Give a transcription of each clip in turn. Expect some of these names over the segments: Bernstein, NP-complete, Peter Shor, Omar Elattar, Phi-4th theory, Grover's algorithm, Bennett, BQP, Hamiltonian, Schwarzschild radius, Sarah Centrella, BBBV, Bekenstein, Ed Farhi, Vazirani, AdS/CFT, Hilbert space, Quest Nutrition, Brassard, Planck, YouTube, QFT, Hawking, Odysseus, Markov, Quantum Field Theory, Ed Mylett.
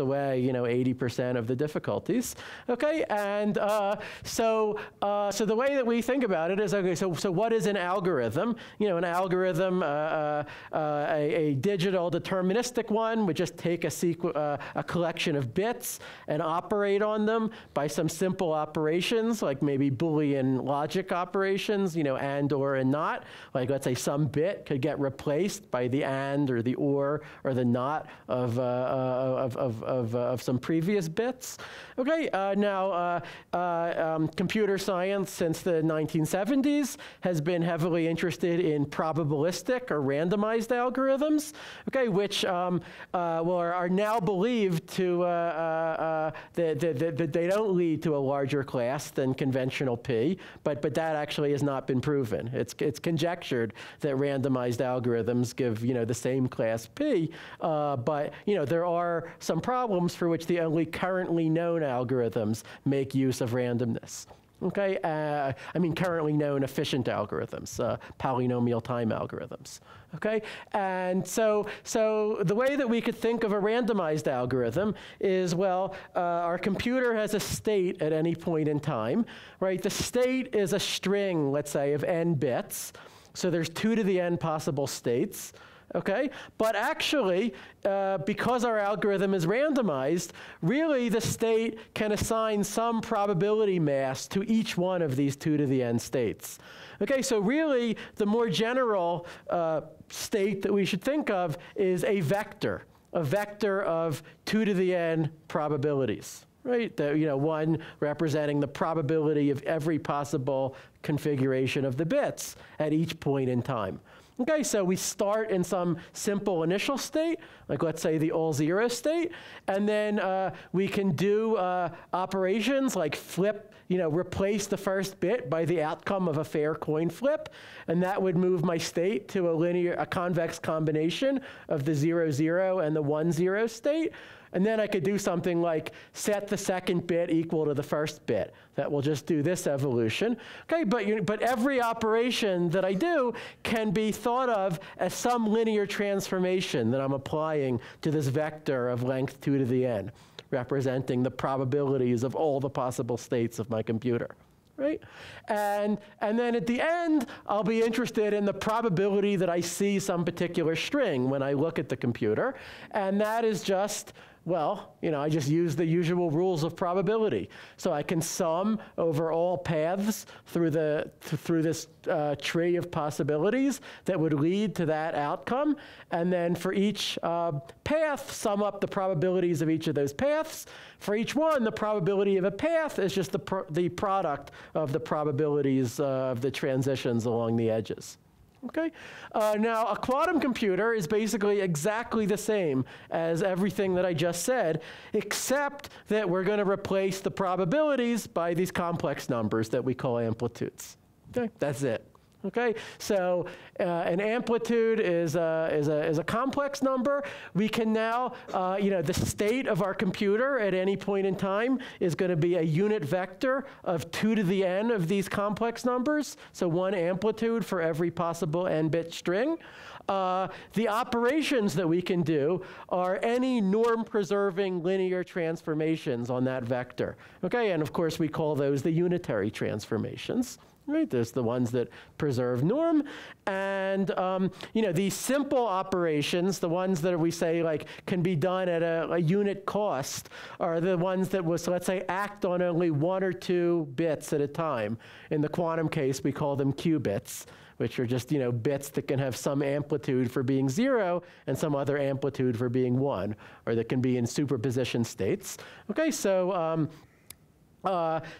away, 80% of the difficulties. Okay, and so the way that we think about it is, okay, so what is an algorithm? An algorithm, a digital deterministic one, would just take a collection of bits and operate on them by some simple operations, like maybe Boolean logic operations, and, or, and not. Like, let's say some bit could get replaced by the and or the or the not of of some previous bits. Okay, now computer science since the 1970s has been heavily interested in probabilistic or randomized algorithms. Okay, which are now believed to that they don't lead to a larger class than conventional P, but that actually has not been proven. It's conjectured that randomized algorithms give the same class P, but there are some problems for which the only currently known algorithms make use of randomness. Okay, I mean currently known efficient algorithms, polynomial time algorithms. Okay, and so the way that we could think of a randomized algorithm is, well, our computer has a state at any point in time, right? The state is a string, let's say, of n bits. So there's 2 to the n possible states. Okay, but actually, because our algorithm is randomized, really the state can assign some probability mass to each one of these 2 to the n states. Okay, so really the more general state that we should think of is a vector of 2 to the n probabilities. Right, the, one representing the probability of every possible configuration of the bits at each point in time. Okay, so we start in some simple initial state, like let's say the all-zero state, and then we can do operations like flip, replace the first bit by the outcome of a fair coin flip, and that would move my state to a convex combination of the 0, 0 and the 1, 0 state. And then I could do something like set the second bit equal to the first bit. That will just do this evolution. Okay, but every operation that I do can be thought of as some linear transformation that I'm applying to this vector of length 2 to the n, representing the probabilities of all the possible states of my computer. Right? And then at the end, I'll be interested in the probability that I see some particular string when I look at the computer. And that is just, well, I just use the usual rules of probability. So I can sum over all paths through this tree of possibilities that would lead to that outcome. And then for each path, sum up the probabilities of each of those paths. For each one, the probability of a path is just the product of the probabilities of the transitions along the edges. Okay. Now, a quantum computer is basically exactly the same as everything that I just said, except that we're going to replace the probabilities by these complex numbers that we call amplitudes. Okay. That's it. Okay. So an amplitude is a complex number. We can now, the state of our computer at any point in time is going to be a unit vector of 2 to the n of these complex numbers. So one amplitude for every possible n-bit string. The operations that we can do are any norm-preserving linear transformations on that vector. Okay. And of course, we call those the unitary transformations. Right? There's the ones that preserve norm. And these simple operations, the ones that we say like can be done at a unit cost, are the ones that was, let's say, act on only 1 or 2 bits at a time. In the quantum case, we call them qubits, which are just bits that can have some amplitude for being 0 and some other amplitude for being 1, or that can be in superposition states. Okay, so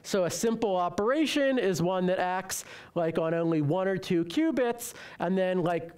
so a simple operation is one that acts like on only 1 or 2 qubits, and then like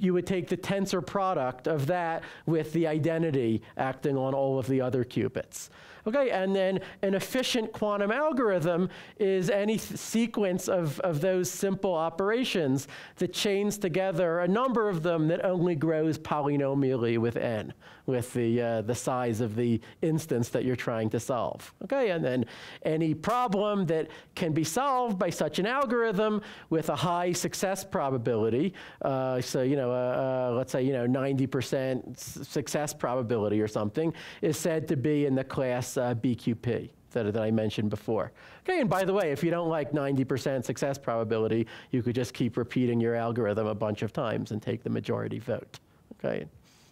you would take the tensor product of that with the identity acting on all of the other qubits. Okay, and then an efficient quantum algorithm is any sequence of those simple operations that chains together a number of them that only grows polynomially with n, with the size of the instance that you're trying to solve. Okay, and then any problem that can be solved by such an algorithm with a high success probability. So let's say 90% success probability or something is said to be in the class BQP that I mentioned before. Okay, and by the way, if you don't like 90% success probability, you could just keep repeating your algorithm a bunch of times and take the majority vote. Okay,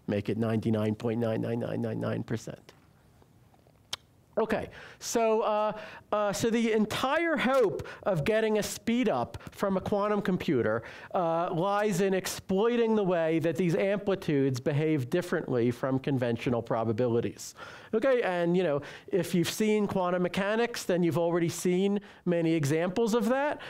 make it 99.99999%. Okay, so so the entire hope of getting a speed up from a quantum computer lies in exploiting the way that these amplitudes behave differently from conventional probabilities. Okay, and if you've seen quantum mechanics, then you've already seen many examples of that.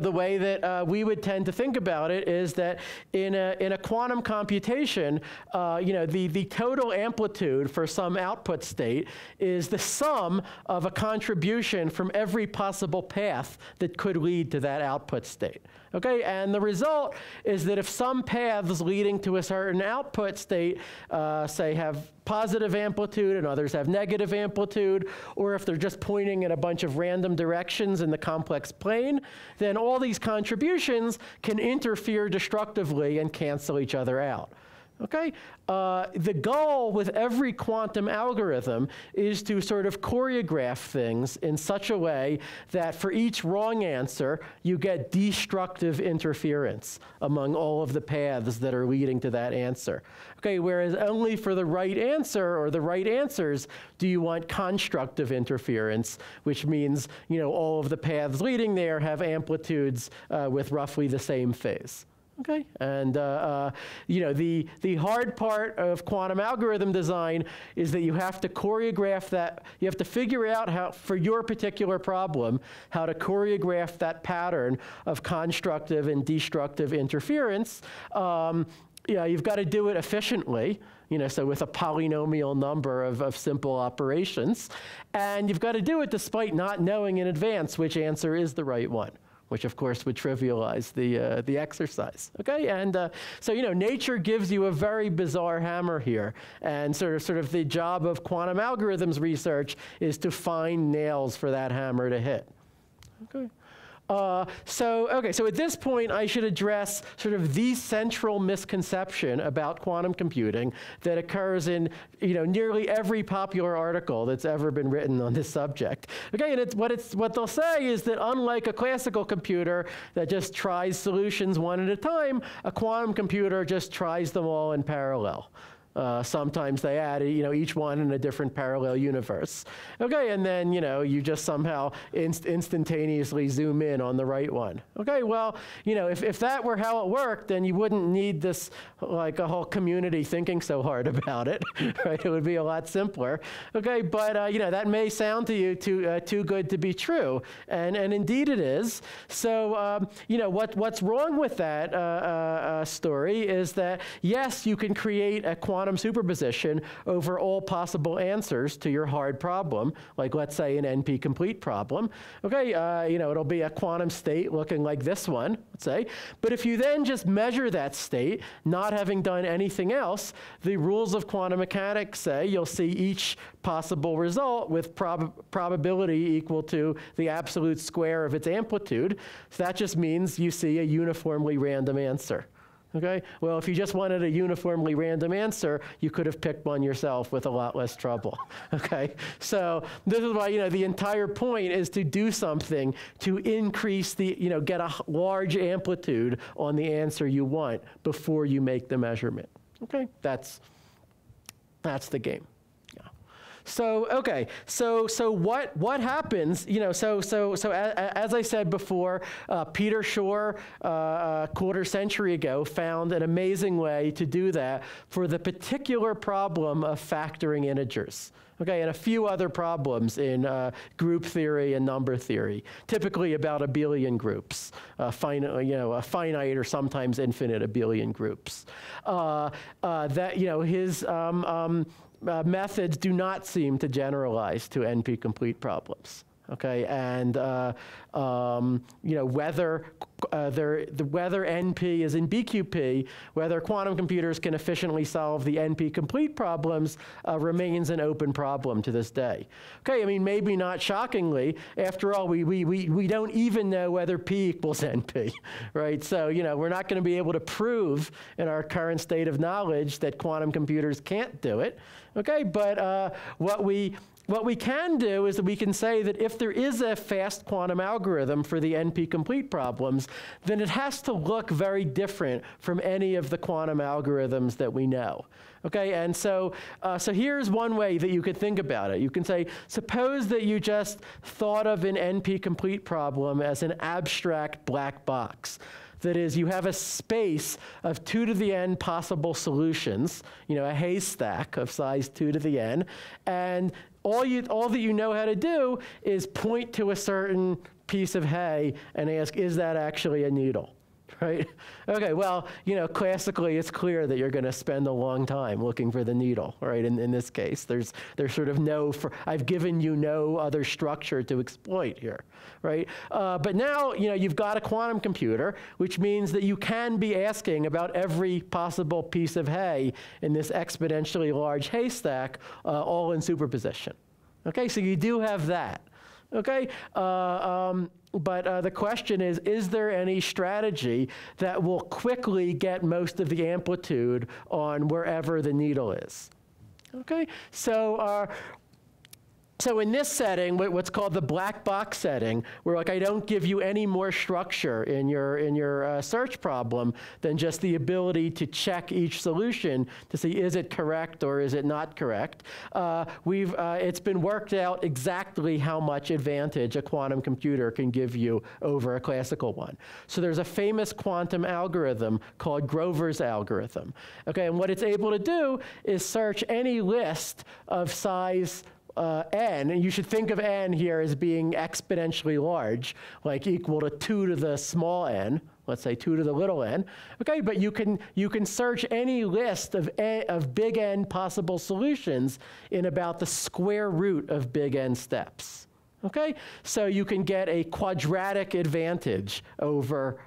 The way that we would tend to think about it is that in a quantum computation, the total amplitude for some output state is the sum of a contribution from every possible path that could lead to that output state. Okay, and the result is that if some paths leading to a certain output state, say, have positive amplitude and others have negative amplitude, or if they're just pointing in a bunch of random directions in the complex plane, then all these contributions can interfere destructively and cancel each other out. Okay? The goal with every quantum algorithm is to sort of choreograph things in such a way that for each wrong answer, you get destructive interference among all of the paths that are leading to that answer. Okay, whereas only for the right answer or the right answers do you want constructive interference, which means all of the paths leading there have amplitudes with roughly the same phase. Okay, and the hard part of quantum algorithm design is that you have to choreograph that. You have to figure out how, for your particular problem, how to choreograph that pattern of constructive and destructive interference. You've got to do it efficiently, so with a polynomial number of simple operations, and you've got to do it despite not knowing in advance which answer is the right one, which of course would trivialize the exercise. Okay, and so nature gives you a very bizarre hammer here, and sort of the job of quantum algorithms research is to find nails for that hammer to hit. Okay. So at this point, I should address sort of the central misconception about quantum computing that occurs in nearly every popular article that's ever been written on this subject. Okay, and what they'll say is that unlike a classical computer that just tries solutions one at a time, a quantum computer just tries them all in parallel. Sometimes they add, each one in a different parallel universe. Okay, and then, you just somehow instantaneously zoom in on the right one. Okay, well, if that were how it worked, then you wouldn't need this, like a whole community thinking so hard about it, right? It would be a lot simpler. Okay, but, that may sound to you too good to be true, and indeed it is. So, what's wrong with that story is that, yes, you can create a quantum superposition over all possible answers to your hard problem, like let's say an NP-complete problem. Okay, it'll be a quantum state looking like this one, let's say. But if you then just measure that state, not having done anything else, the rules of quantum mechanics say you'll see each possible result with probability equal to the absolute square of its amplitude. So that just means you see a uniformly random answer. Okay? Well, if you just wanted a uniformly random answer, you could have picked one yourself with a lot less trouble. Okay? So this is why the entire point is to do something to increase the get a large amplitude on the answer you want before you make the measurement. Okay? That's the game. So okay, so what happens? As I said before, Peter Shor a quarter century ago found an amazing way to do that for the particular problem of factoring integers. Okay, and a few other problems in group theory and number theory, typically about abelian groups, a finite or sometimes infinite abelian groups. His methods do not seem to generalize to NP-complete problems. Okay, and you know, whether whether NP is in BQP, whether quantum computers can efficiently solve the NP-complete problems remains an open problem to this day. Okay, I mean, maybe not shockingly. After all, we don't even know whether P equals NP, right? So you know, we're not going to be able to prove in our current state of knowledge that quantum computers can't do it. Okay, but what we can do is that we can say that if there is a fast quantum algorithm for the NP-complete problems, then it has to look very different from any of the quantum algorithms that we know. Okay, and so, so here's one way that you could think about it. You can say, suppose that you just thought of an NP-complete problem as an abstract black box. That is, you have a space of 2 to the n possible solutions, you know, a haystack of size 2 to the n, and all that you know how to do is point to a certain piece of hay and ask, is that actually a needle? Right? Okay, well, you know, classically it's clear that you're going to spend a long time looking for the needle, right? In this case, there's sort of no, I've given you no other structure to exploit here, right? But now, you know, you've got a quantum computer, which means that you can be asking about every possible piece of hay in this exponentially large haystack, all in superposition. Okay, so you do have that. Okay, but the question is there any strategy that will quickly get most of the amplitude on wherever the needle is? Okay, so so in this setting, what's called the black box setting, where like I don't give you any more structure in your search problem than just the ability to check each solution to see is it correct or is it not correct. It's been worked out exactly how much advantage a quantum computer can give you over a classical one. So there's a famous quantum algorithm called Grover's algorithm. Okay, and what it's able to do is search any list of size n, and you should think of n here as being exponentially large, like equal to 2 to the small n, let's say 2 to the little n. Okay, but you can search any list of big N possible solutions in about the square root of big N steps. Okay, so you can get a quadratic advantage over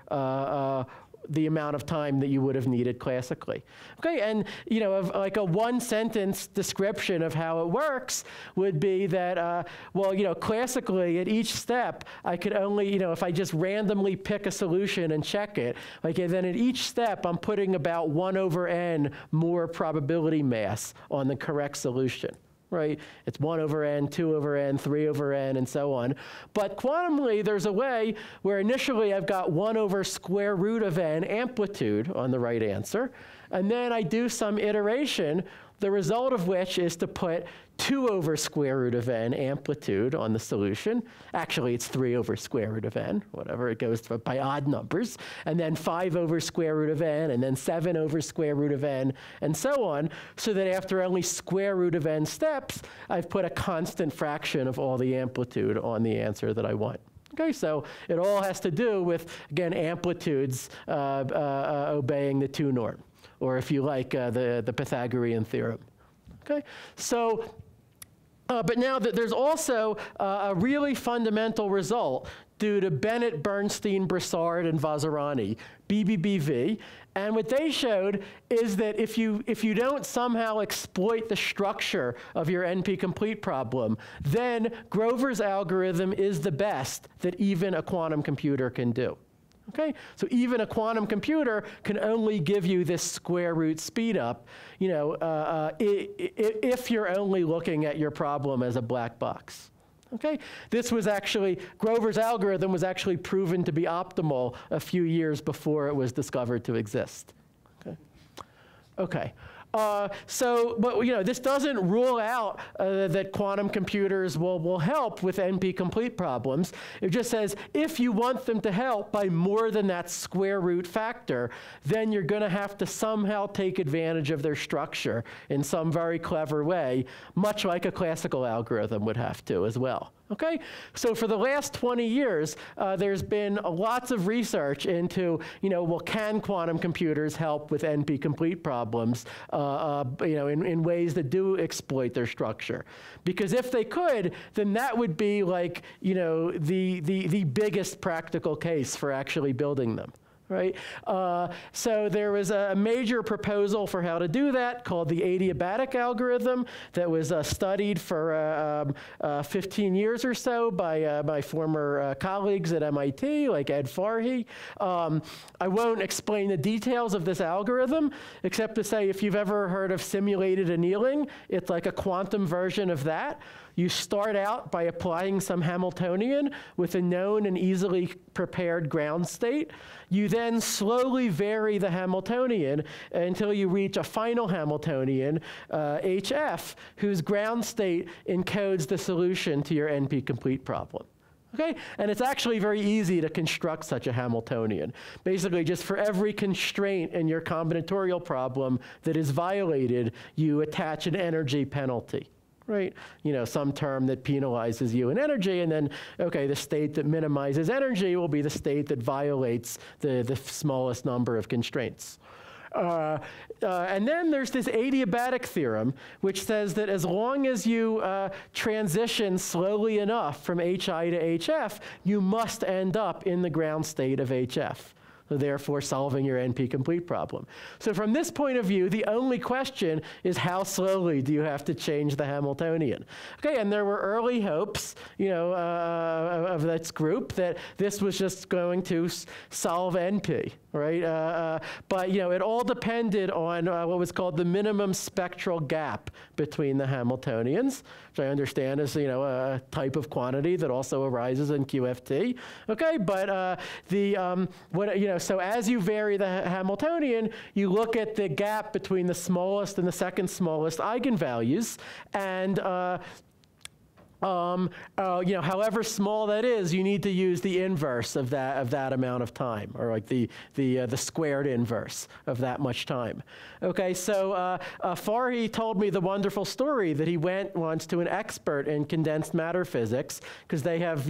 the amount of time that you would have needed classically. Okay, and you know, like a one-sentence description of how it works would be that, well, you know, classically at each step, I could only, you know, if I just randomly pick a solution and check it, like, and then at each step, I'm putting about 1/n more probability mass on the correct solution. Right? It's 1/n, 2/n, 3/n, and so on. But quantumly, there's a way where initially I've got 1/√n amplitude on the right answer, and then I do some iteration, the result of which is to put 2/√n amplitude on the solution. Actually, it's 3/√n, whatever, it goes by odd numbers, and then 5/√n, and then 7/√n, and so on, so that after only √n steps, I've put a constant fraction of all the amplitude on the answer that I want. Okay, so it all has to do with, again, amplitudes obeying the 2 norm, or if you like, the Pythagorean theorem. Okay, so, but now that there's also a really fundamental result due to Bennett, Bernstein, Brassard, and Vazirani, BBBV, and what they showed is that if you don't somehow exploit the structure of your NP-complete problem, then Grover's algorithm is the best that even a quantum computer can do. Okay, so even a quantum computer can only give you this square root speed up, you know, if you're only looking at your problem as a black box. Okay, this was actually, Grover's algorithm was actually proven to be optimal a few years before it was discovered to exist. Okay. Okay. So, but you know, this doesn't rule out that quantum computers will help with NP-complete problems. It just says if you want them to help by more than that square root factor, then you're going to have to somehow take advantage of their structure in some very clever way, much like a classical algorithm would have to as well. Okay? So for the last 20 years, there's been lots of research into, well, can quantum computers help with NP-complete problems, in ways that do exploit their structure? Because if they could, then that would be like, the biggest practical case for actually building them. Right? So there was a major proposal for how to do that called the adiabatic algorithm that was studied for 15 years or so by my former colleagues at MIT, like Ed Farhi. I won't explain the details of this algorithm, except to say if you've ever heard of simulated annealing, it's like a quantum version of that. You start out by applying some Hamiltonian with a known and easily prepared ground state. You then slowly vary the Hamiltonian until you reach a final Hamiltonian, HF, whose ground state encodes the solution to your NP-complete problem. Okay? And it's actually very easy to construct such a Hamiltonian. Basically, just for every constraint in your combinatorial problem that is violated, you attach an energy penalty. Right? Some term that penalizes you in energy, and then, okay, the state that minimizes energy will be the state that violates the smallest number of constraints. And then there's this adiabatic theorem, which says that as long as you transition slowly enough from HI to HF, you must end up in the ground state of HF. Therefore solving your NP-complete problem. So from this point of view, the only question is how slowly do you have to change the Hamiltonian? Okay, and there were early hopes, of this group that this was just going to solve NP, right? But it all depended on what was called the minimum spectral gap between the Hamiltonians, which I understand is a type of quantity that also arises in QFT. Okay, but so as you vary the Hamiltonian, you look at the gap between the smallest and the second smallest eigenvalues, and however small that is, you need to use the inverse of that amount of time, or like the squared inverse of that much time. Okay, so Farhi told me the wonderful story that he went once to an expert in condensed matter physics because they have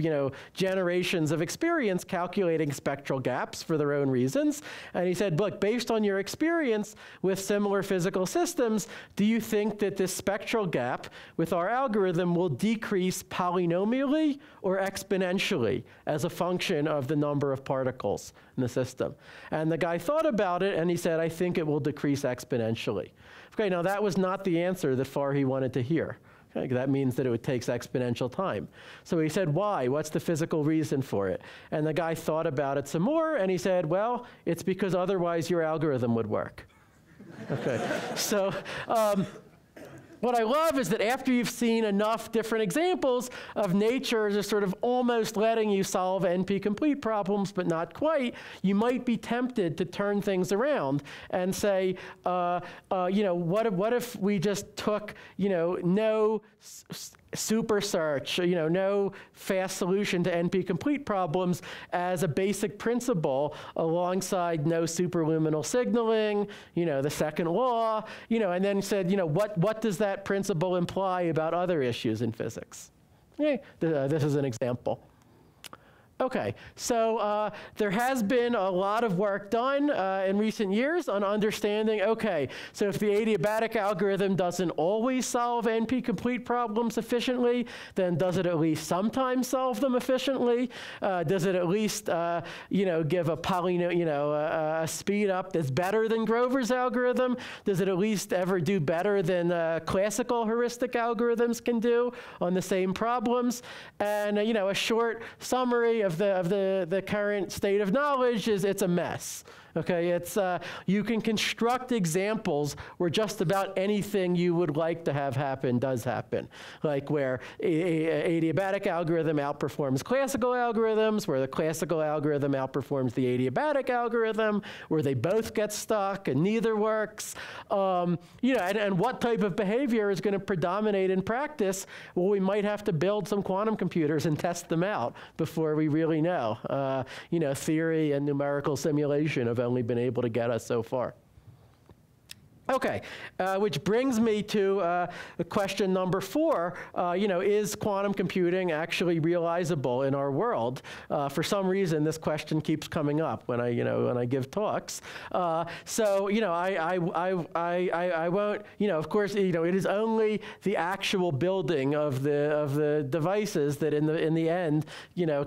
generations of experience calculating spectral gaps for their own reasons, and he said, "Look, based on your experience with similar physical systems, do you think that this spectral gap with our algorithm will decrease?" Polynomially or exponentially as a function of the number of particles in the system?" And the guy thought about it and he said, "I think it will decrease exponentially." Okay, now that was not the answer that Farhi wanted to hear. Okay, that means that it takes exponential time. So he said, "Why? What's the physical reason for it?" And the guy thought about it some more and he said, "Well, it's because otherwise your algorithm would work." Okay, so what I love is that after you've seen enough different examples of nature just sort of almost letting you solve NP-complete problems, but not quite, you might be tempted to turn things around and say, what if we just took, no super search, no fast solution to NP-complete problems as a basic principle alongside no superluminal signaling, the second law, and then said, what does that principle imply about other issues in physics? Okay. This is an example. Okay, so there has been a lot of work done in recent years on understanding, okay, so if the adiabatic algorithm doesn't always solve NP-complete problems efficiently, then does it at least sometimes solve them efficiently? Does it at least, give a a speed up that's better than Grover's algorithm? Does it at least ever do better than classical heuristic algorithms can do on the same problems? And, a short summary of the current state of knowledge is it's a mess. Okay, it's you can construct examples where just about anything you would like to have happen does happen, like where adiabatic algorithm outperforms classical algorithms, where the classical algorithm outperforms the adiabatic algorithm, where they both get stuck and neither works. And what type of behavior is going to predominate in practice? Well, we might have to build some quantum computers and test them out before we really know. Theory and numerical simulation of only been able to get us so far. Okay, which brings me to question number 4. Is quantum computing actually realizable in our world? For some reason, this question keeps coming up when I give talks. I won't. Of course, it is only the actual building of the devices that in the end,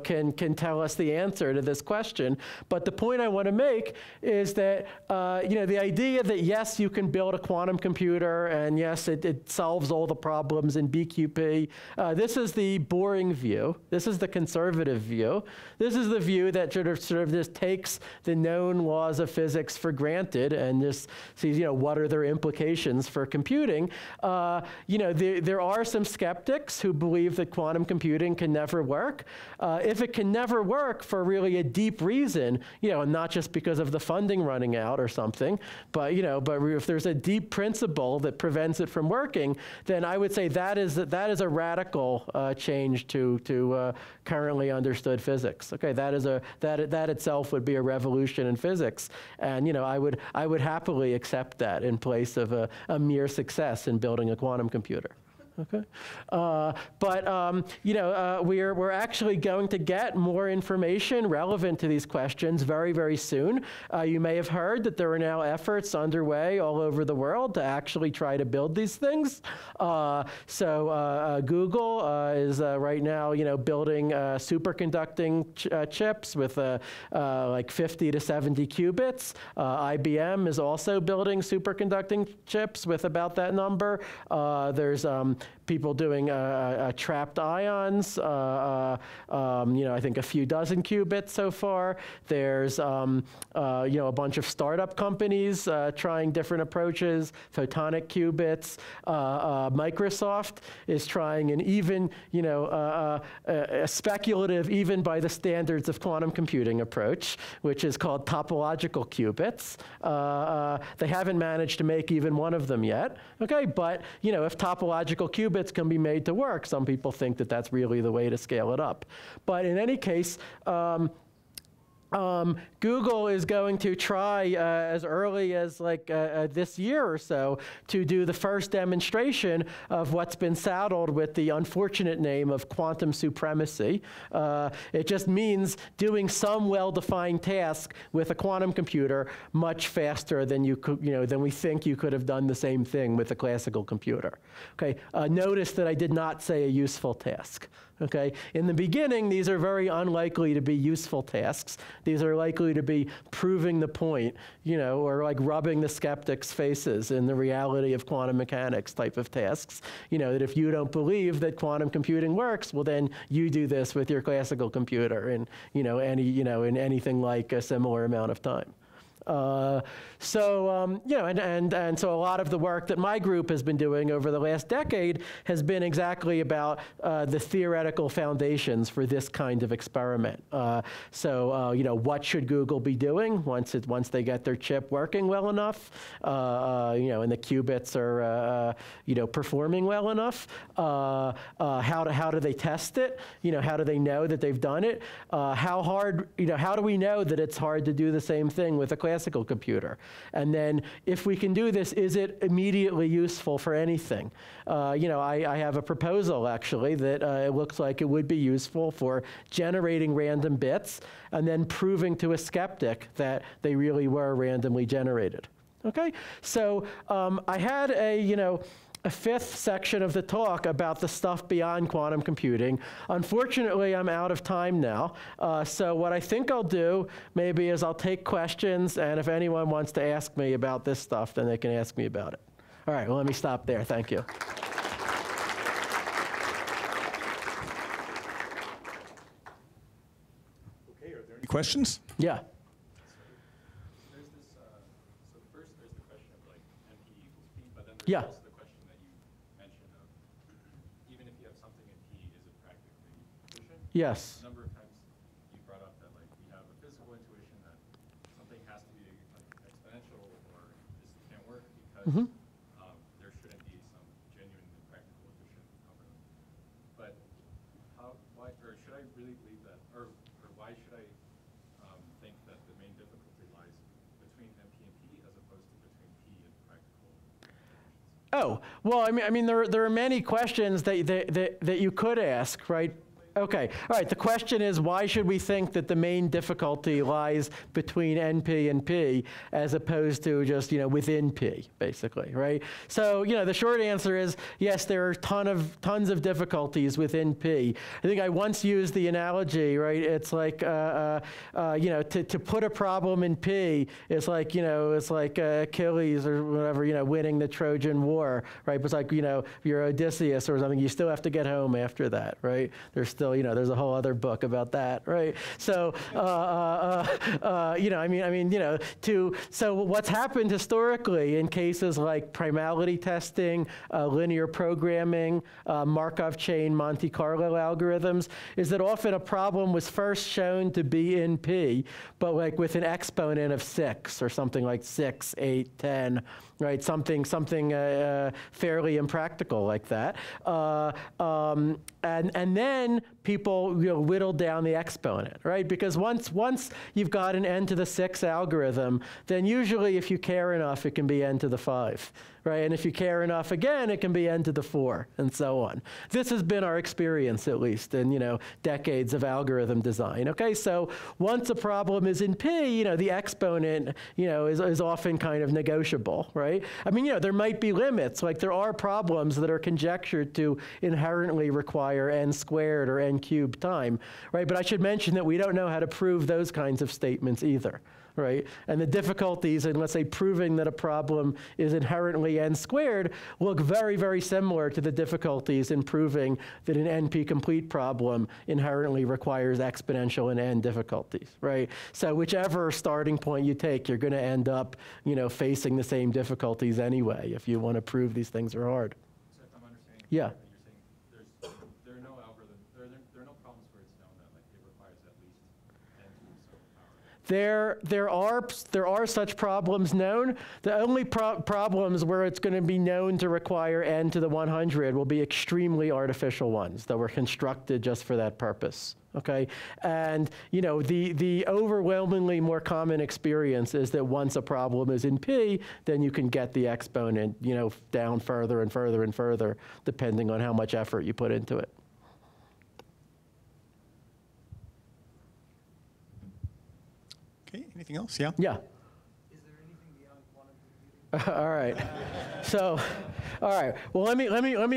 can tell us the answer to this question. But the point I want to make is that the idea that yes, you can build a quantum computer, and yes, it solves all the problems in BQP. This is the boring view. This is the conservative view. This is the view that sort of just takes the known laws of physics for granted and just sees, what are their implications for computing. There are some skeptics who believe that quantum computing can never work. If it can never work for really a deep reason, and not just because of the funding running out or something, but if there's a deep principle that prevents it from working, then I would say that is a radical change to currently understood physics. Okay, that itself would be a revolution in physics, and I would happily accept that in place of a mere success in building a quantum computer. Okay, we're actually going to get more information relevant to these questions very, very soon. You may have heard that there are now efforts underway all over the world to actually try to build these things. Google is right now, building superconducting chips with like 50 to 70 qubits. IBM is also building superconducting chips with about that number. There's people doing trapped ions, I think a few dozen qubits so far. There's a bunch of startup companies trying different approaches, photonic qubits. Microsoft is trying an even, a speculative, even by the standards of quantum computing approach, which is called topological qubits. They haven't managed to make even one of them yet. Okay, but if topological qubits can be made to work, some people think that that's really the way to scale it up. But in any case, Google is going to try as early as like this year or so to do the first demonstration of what's been saddled with the unfortunate name of quantum supremacy. It just means doing some well-defined task with a quantum computer much faster than than we think you could have done the same thing with a classical computer. Okay, notice that I did not say a useful task. Okay, in the beginning, these are very unlikely to be useful tasks. These are likely to be proving the point, or like rubbing the skeptics' faces in the reality of quantum mechanics type of tasks. That if you don't believe that quantum computing works, well, then you do this with your classical computer in, in anything like a similar amount of time. And so a lot of the work that my group has been doing over the last decade has been exactly about the theoretical foundations for this kind of experiment. What should Google be doing once they get their chip working well enough, and the qubits are, performing well enough? How do they test it? How do they know that they've done it? How do we know that it's hard to do the same thing with a classical computer? And then if we can do this, is it immediately useful for anything? I have a proposal, actually, that it looks like it would be useful for generating random bits and then proving to a skeptic that they really were randomly generated. Okay? So I had a fifth section of the talk about the stuff beyond quantum computing. Unfortunately, I'm out of time now. So what I think I'll do maybe is I'll take questions, and if anyone wants to ask me about this stuff, then they can ask me about it. All right, well, let me stop there. Thank you. Okay, are there any questions? Yeah. So first there's the question of like NP-complete, but then there's also yes. A number of times you brought up that like we have a physical intuition that something has to be like exponential or this can't work because there shouldn't be some genuine practical intuition algorithm. But should I really believe that, or why should I think that the main difficulty lies between NP and P as opposed to between P and practical Oh, well, I mean, there are many questions that you could ask, right? Okay, all right, the question is, why should we think that the main difficulty lies between NP and P as opposed to just, within P, basically, right? So, the short answer is, yes, there are tons of difficulties within P. I think I once used the analogy, right? It's like, to put a problem in P is like, Achilles or whatever, winning the Trojan War, right? But it's like, you're Odysseus or something, you still have to get home after that, right? There's still, there's a whole other book about that, right? So, so what's happened historically in cases like primality testing, linear programming, Markov chain Monte Carlo algorithms, is that often a problem was first shown to be in P, but like with an exponent of 6 or something like 6, 8, 10, right? Something fairly impractical like that. And then people whittle down the exponent, right? Because once you've got an n to the 6 algorithm, then usually if you care enough, it can be n to the 5, right? And if you care enough again, it can be n to the 4, and so on. This has been our experience, at least, in decades of algorithm design. Okay, so once a problem is in P, the exponent is often kind of negotiable, right? I mean, there might be limits. Like there are problems that are conjectured to inherently require n squared or n cubed time, right? But I should mention that we don't know how to prove those kinds of statements either, right? And the difficulties in, let's say, proving that a problem is inherently n squared look very, very similar to the difficulties in proving that an NP-complete problem inherently requires exponential and n difficulties, right? So whichever starting point you take, you're going to end up, facing the same difficulties anyway if you want to prove these things are hard. So if I'm understanding, yeah. There are such problems known. The only problems where it's going to be known to require n to the 100 will be extremely artificial ones that were constructed just for that purpose. Okay, and the overwhelmingly more common experience is that once a problem is in P, then you can get the exponent down further and further and further, depending on how much effort you put into it. Anything else? Yeah? Yeah. Is there anything beyond quantum computing? All right. So, all right. Well, let me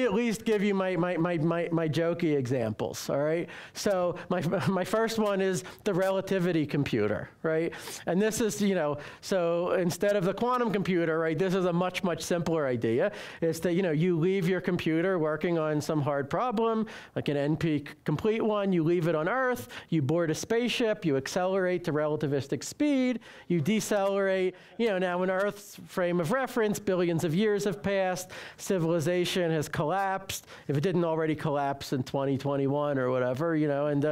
at least give you my jokey examples, all right? So, my first one is the relativity computer, right? And this is, so instead of the quantum computer, right, this is a much, much simpler idea. It's that, you leave your computer working on some hard problem, like an NP-complete one, you leave it on Earth, you board a spaceship, you accelerate to relativistic speed, you decelerate, now in Earth's frame of reference, billions of years have passed, civilization has collapsed, if it didn't already collapse in 2021 or whatever, and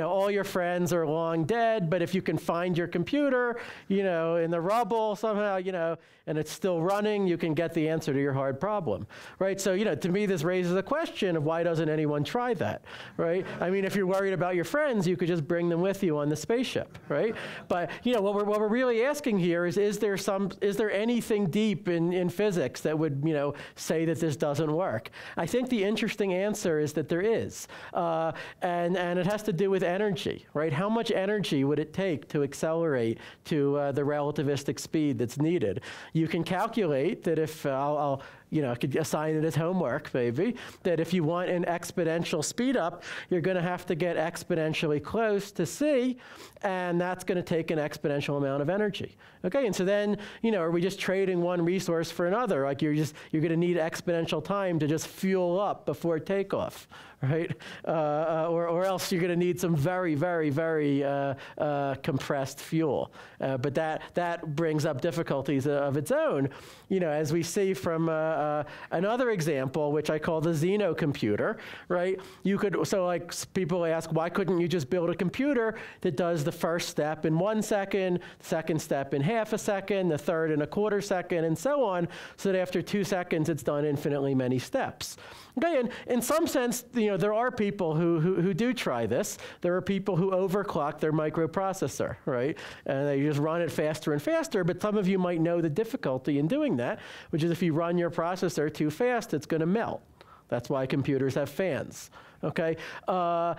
all your friends are long dead, but if you can find your computer, in the rubble somehow, and it's still running, you can get the answer to your hard problem, right? So, to me, this raises a question of why doesn't anyone try that, right? I mean, if you're worried about your friends, you could just bring them with you on the spaceship, right? But, what we're really asking here is there anything deep in physics that would, say that this doesn't work? I think the interesting answer is that there is. And it has to do with energy, right? How much energy would it take to accelerate to the relativistic speed that's needed? You can calculate that if I could assign it as homework, maybe, that if you want an exponential speed up, you're going to have to get exponentially close to c, and that's going to take an exponential amount of energy. Okay, and so then, are we just trading one resource for another? Like you're going to need exponential time to just fuel up before takeoff, right? Or else you're going to need some very, very, very compressed fuel. But that brings up difficulties of its own, as we see from another example, which I call the Zeno computer, right? You could, so like people ask, why couldn't you just build a computer that does the first step in 1 second, second step in half a second, the third in a quarter second, and so on, so that after 2 seconds, it's done infinitely many steps. Okay, and in some sense, there are people who do try this. There are people who overclock their microprocessor, right? And they just run it faster and faster, but some of you might know the difficulty in doing that, which is if you run your processor processor too fast, it's going to melt. That's why computers have fans. Okay? You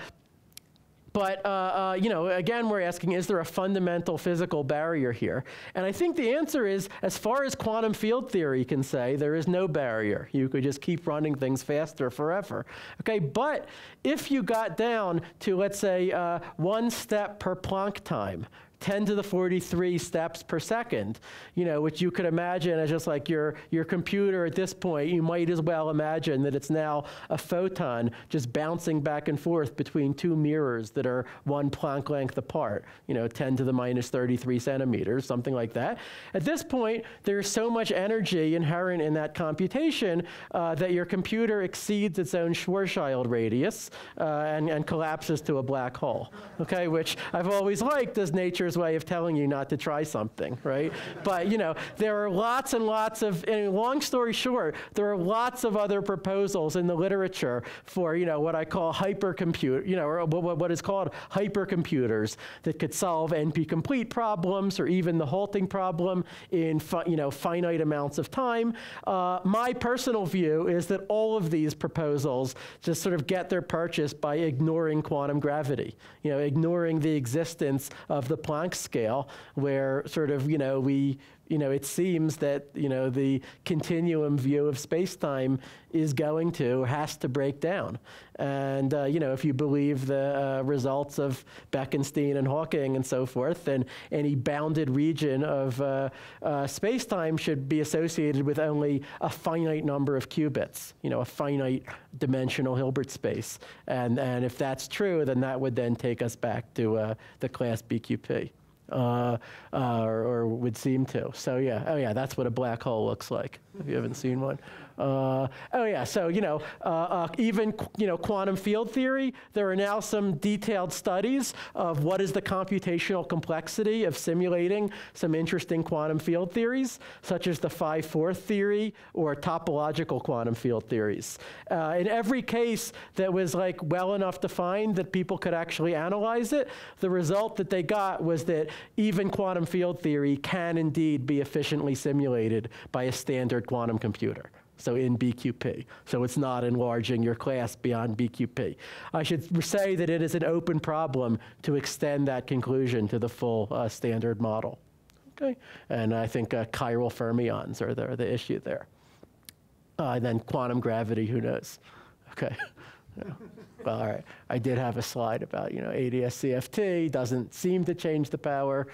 know, again, we're asking, is there a fundamental physical barrier here? And I think the answer is, as far as quantum field theory can say, there is no barrier. You could just keep running things faster forever. Okay, but if you got down to, let's say, 1 step per Planck time, 10 to the 43 steps per second, you know, which you could imagine as just like your computer at this point, you might as well imagine that it's now a photon just bouncing back and forth between two mirrors that are 1 Planck length apart, you know, 10 to the minus 33 centimeters, something like that. At this point, there's so much energy inherent in that computation that your computer exceeds its own Schwarzschild radius and collapses to a black hole, okay, which I've always liked as nature's way of telling you not to try something, right? But, you know, there are lots and lots of, and long story short, there are lots of other proposals in the literature for, you know, what I call hypercompute, you know, or what is called hypercomputers that could solve NP-complete problems or even the halting problem in, you know, finite amounts of time. My personal view is that all of these proposals just sort of get their purchase by ignoring quantum gravity, you know, ignoring the existence of the Planck scale, where sort of, you know, it seems that, you know, the continuum view of space-time is going to, has to break down. And, you know, if you believe the results of Bekenstein and Hawking and so forth, then any bounded region of space-time should be associated with only a finite number of qubits, you know, a finite dimensional Hilbert space. And if that's true, then that would then take us back to the class BQP. Or would seem to. So yeah, oh yeah, that's what a black hole looks like, if you haven't seen one. Oh yeah, so you know, even you know, quantum field theory, there are now some detailed studies of what is the computational complexity of simulating some interesting quantum field theories, such as the Phi-4th theory or topological quantum field theories. In every case that was like well enough defined that people could actually analyze it, the result that they got was that even quantum field theory can indeed be efficiently simulated by a standard quantum computer. So in BQP. So it's not enlarging your class beyond BQP. I should say that it is an open problem to extend that conclusion to the full standard model. Okay, and I think chiral fermions are the issue there. And then quantum gravity, who knows? Okay. Yeah. Well, all right. I did have a slide about, you know, AdS/CFT doesn't seem to change the power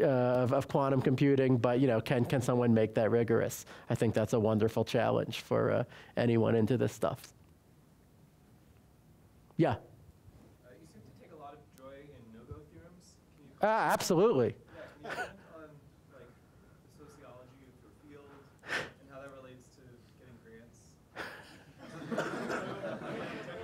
of quantum computing, but, you know, can someone make that rigorous? I think that's a wonderful challenge for anyone into this stuff. Yeah? You seem to take a lot of joy in no-go theorems. Can you absolutely. Yeah, can you comment on, like, the sociology of your field and how that relates to getting grants?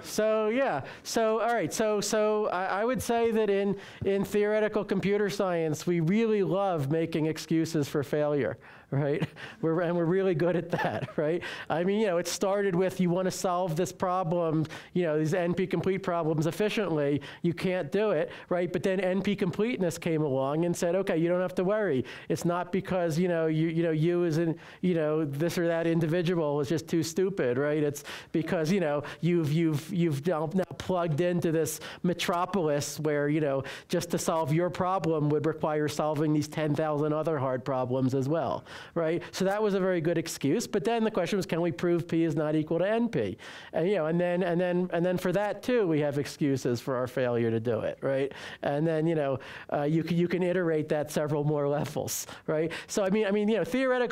So yeah, so all right, so I would say that in theoretical computer science, we really love making excuses for failure, right? And we're really good at that, right? I mean, you know, it started with you want to solve this problem, you know, these NP-complete problems efficiently, you can't do it, right? But then NP-completeness came along and said, okay, you don't have to worry. It's not because, you know, you as in, you know, this or that individual is just too stupid, right? It's because, you know, you've now plugged into this metropolis where, you know, just to solve your problem would require solving these 10,000 other hard problems as well, right? So that was a very good excuse. But then the question was, can we prove P is not equal to NP? And, you know, and then for that too, we have excuses for our failure to do it, right? And then, you know, you can iterate that several more levels, right? So I mean, you know, theoretical